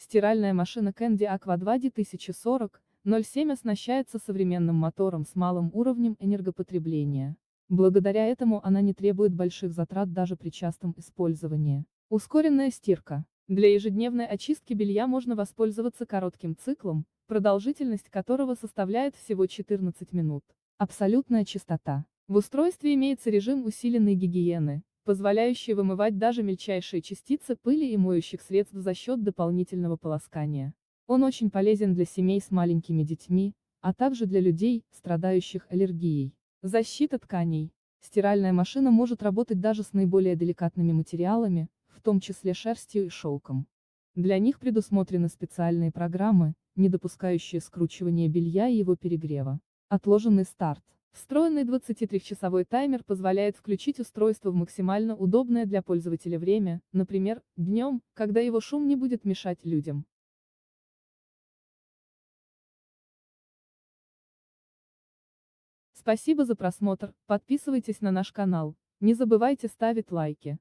Стиральная машина Candy Aqua 2D1040-07 оснащается современным мотором с малым уровнем энергопотребления. Благодаря этому она не требует больших затрат даже при частом использовании. Ускоренная стирка. Для ежедневной очистки белья можно воспользоваться коротким циклом, продолжительность которого составляет всего 14 минут. Абсолютная чистота. В устройстве имеется режим усиленной гигиены, позволяющий вымывать даже мельчайшие частицы пыли и моющих средств за счет дополнительного полоскания. Он очень полезен для семей с маленькими детьми, а также для людей, страдающих аллергией. Защита тканей. Стиральная машина может работать даже с наиболее деликатными материалами, в том числе шерстью и шелком. Для них предусмотрены специальные программы, не допускающие скручивания белья и его перегрева. Отложенный старт. Встроенный 23-часовой таймер позволяет включить устройство в максимально удобное для пользователя время, например, днем, когда его шум не будет мешать людям. Спасибо за просмотр, подписывайтесь на наш канал, не забывайте ставить лайки.